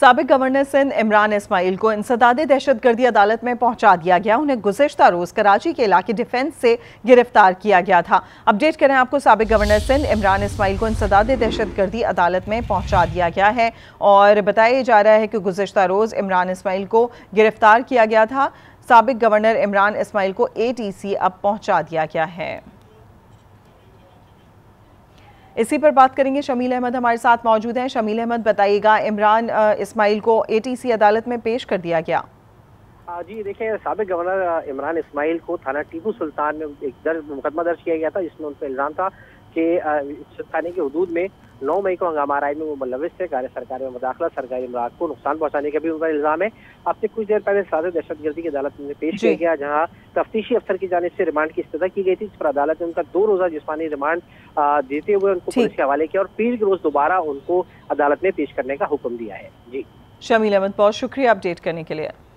साबिक गवर्नर सिंध इमरान इस्माइल को इंसदादे दहशतगर्दी अदालत में पहुंचा दिया गया। उन्हें गुज़िश्ता रोज़ कराची के इलाके डिफेंस से गिरफ्तार किया गया था। अपडेट करें आपको, साबिक गवर्नर सिंध इमरान इस्माइल को इंसदादे दहशतगर्दी अदालत में पहुंचा दिया गया है और बताया जा रहा है कि गुज़िश्ता रोज़ इमरान इस्माइल को गिरफ्तार किया गया था। साबिक गवर्नर इमरान इस्माइल को ATC अब पहुंचा दिया गया है। इसी पर बात करेंगे, शमील अहमद हमारे साथ मौजूद हैं। शमील अहमद, बताइएगा, इमरान इस्माइल को ATC अदालत में पेश कर दिया गया। जी देखिए, साबिक गवर्नर इमरान इस्माइल को थाना टीपू सुल्तान में एक मुकदमा दर्ज किया गया था, जिसमें उन पर इल्ज़ाम था कि थाने के हदूद में 9 मई को हंगामा राय में वो मुलविस थे। गारे सरकारी में मुदाखलत, सरकारी इमरात को नुकसान पहुंचाने का भी उनका इल्ज़ाम है। अब से कुछ देर पहले सादे दहशतगर्दी की अदालत में पेश किया गया, जहां तफ्तीशी अफसर की जानिब से रिमांड की इस्तदा की गई थी, जिस पर अदालत ने उनका 2 रोज़ा जिस्मानी रिमांड देते हुए उनको पुलिस के हवाले किया और पीर के रोज़ दोबारा उनको अदालत में पेश करने का हुक्म दिया है। जी शमील अहमद, बहुत शुक्रिया अपडेट करने के लिए।